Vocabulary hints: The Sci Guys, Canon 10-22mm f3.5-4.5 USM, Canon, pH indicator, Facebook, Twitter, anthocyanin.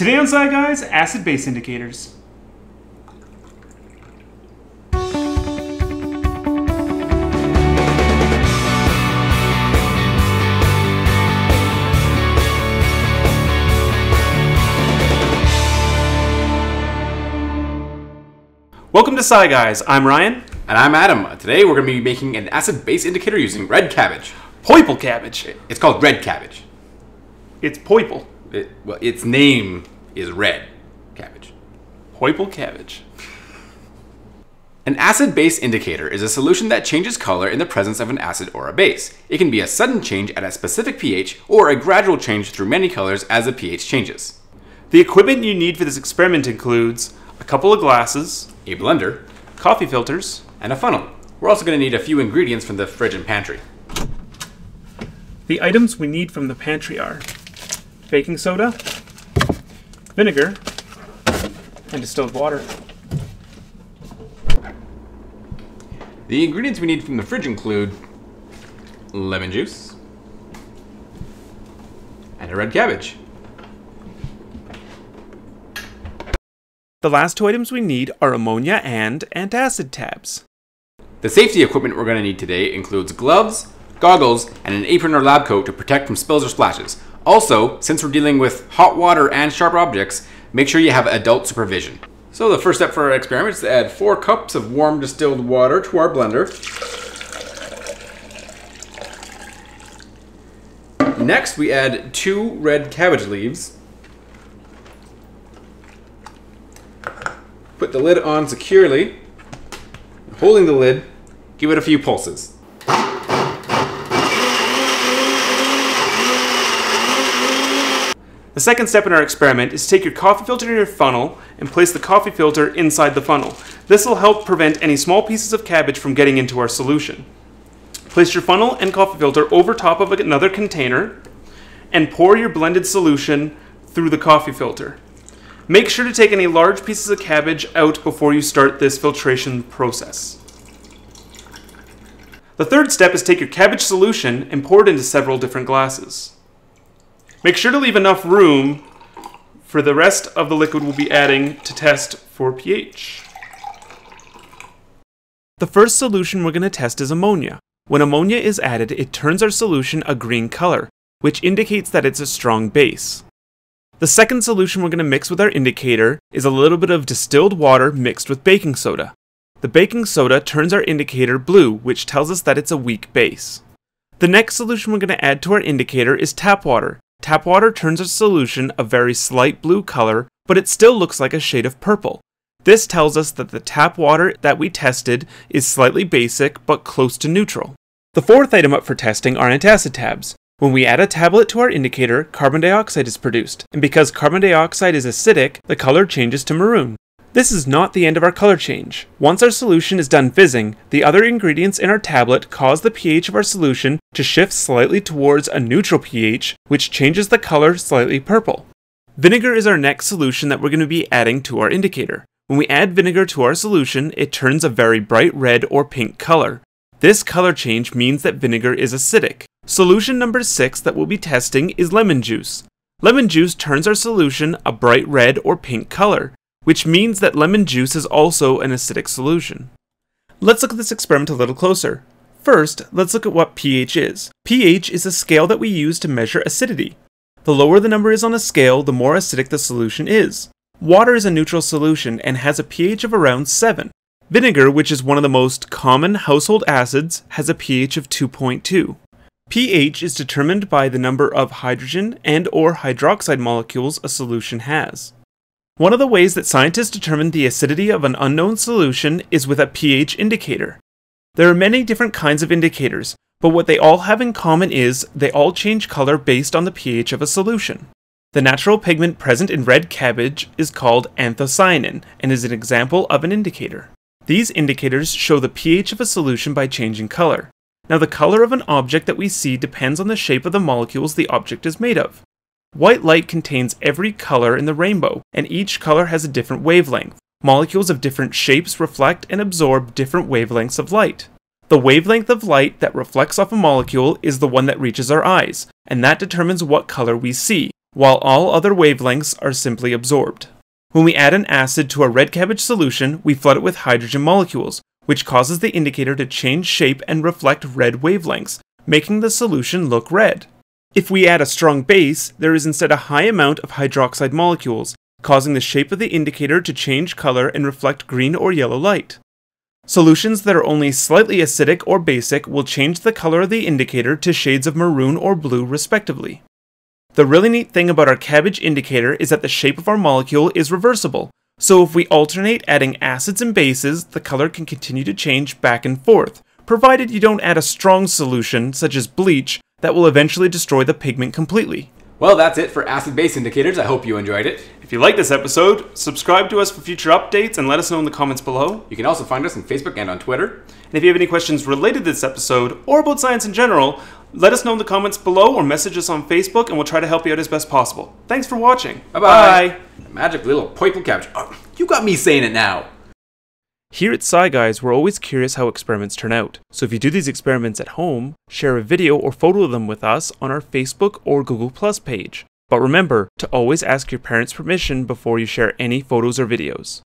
Today on Sci Guys, acid base indicators. Welcome to Sci Guys. I'm Ryan. And I'm Adam. Today we're going to be making an acid base indicator using red cabbage. Purple cabbage. It's called red cabbage. It's purple. Well, its name is red cabbage. Purple cabbage. An acid-base indicator is a solution that changes color in the presence of an acid or a base. It can be a sudden change at a specific pH or a gradual change through many colors as the pH changes. The equipment you need for this experiment includes a couple of glasses, a blender, coffee filters, and a funnel. We're also going to need a few ingredients from the fridge and pantry. The items we need from the pantry are baking soda, vinegar, and distilled water. The ingredients we need from the fridge include lemon juice and a red cabbage. The last two items we need are ammonia and antacid tabs. The safety equipment we're going to need today includes gloves, goggles, and an apron or lab coat to protect from spills or splashes. Also, since we're dealing with hot water and sharp objects, make sure you have adult supervision. So the first step for our experiment is to add 4 cups of warm distilled water to our blender. Next, we add 2 red cabbage leaves. Put the lid on securely. Holding the lid, give it a few pulses. The second step in our experiment is to take your coffee filter to your funnel and place the coffee filter inside the funnel. This will help prevent any small pieces of cabbage from getting into our solution. Place your funnel and coffee filter over top of another container and pour your blended solution through the coffee filter. Make sure to take any large pieces of cabbage out before you start this filtration process. The third step is to take your cabbage solution and pour it into several different glasses. Make sure to leave enough room for the rest of the liquid we'll be adding to test for pH. The first solution we're going to test is ammonia. When ammonia is added, it turns our solution a green color, which indicates that it's a strong base. The second solution we're going to mix with our indicator is a little bit of distilled water mixed with baking soda. The baking soda turns our indicator blue, which tells us that it's a weak base. The next solution we're going to add to our indicator is tap water. Tap water turns our solution a very slight blue color, but it still looks like a shade of purple. This tells us that the tap water that we tested is slightly basic, but close to neutral. The fourth item up for testing are antacid tabs. When we add a tablet to our indicator, carbon dioxide is produced, and because carbon dioxide is acidic, the color changes to maroon. This is not the end of our color change. Once our solution is done fizzing, the other ingredients in our tablet cause the pH of our solution to shift slightly towards a neutral pH, which changes the color slightly purple. Vinegar is our next solution that we're going to be adding to our indicator. When we add vinegar to our solution, it turns a very bright red or pink color. This color change means that vinegar is acidic. Solution number 6 that we'll be testing is lemon juice. Lemon juice turns our solution a bright red or pink color, which means that lemon juice is also an acidic solution. Let's look at this experiment a little closer. First, let's look at what pH is. pH is a scale that we use to measure acidity. The lower the number is on a scale, the more acidic the solution is. Water is a neutral solution and has a pH of around 7. Vinegar, which is one of the most common household acids, has a pH of 2.2. pH is determined by the number of hydrogen and/or hydroxide molecules a solution has. One of the ways that scientists determine the acidity of an unknown solution is with a pH indicator. There are many different kinds of indicators, but what they all have in common is they all change color based on the pH of a solution. The natural pigment present in red cabbage is called anthocyanin and is an example of an indicator. These indicators show the pH of a solution by changing color. Now, the color of an object that we see depends on the shape of the molecules the object is made of. White light contains every color in the rainbow, and each color has a different wavelength. Molecules of different shapes reflect and absorb different wavelengths of light. The wavelength of light that reflects off a molecule is the one that reaches our eyes, and that determines what color we see, while all other wavelengths are simply absorbed. When we add an acid to a red cabbage solution, we flood it with hydrogen molecules, which causes the indicator to change shape and reflect red wavelengths, making the solution look red. If we add a strong base, there is instead a high amount of hydroxide molecules, causing the shape of the indicator to change color and reflect green or yellow light. Solutions that are only slightly acidic or basic will change the color of the indicator to shades of maroon or blue respectively. The really neat thing about our cabbage indicator is that the shape of our molecule is reversible, so if we alternate adding acids and bases, the color can continue to change back and forth, provided you don't add a strong solution, such as bleach, that will eventually destroy the pigment completely. Well, that's it for acid-base indicators. I hope you enjoyed it. If you like this episode, subscribe to us for future updates and let us know in the comments below. You can also find us on Facebook and on Twitter. And if you have any questions related to this episode or about science in general, let us know in the comments below or message us on Facebook and we'll try to help you out as best possible. Thanks for watching. Bye-bye. The magic little purple cabbage. Oh, you got me saying it now. Here at Sci Guys, we're always curious how experiments turn out, so if you do these experiments at home, share a video or photo of them with us on our Facebook or Google+ page. But remember to always ask your parents' permission before you share any photos or videos.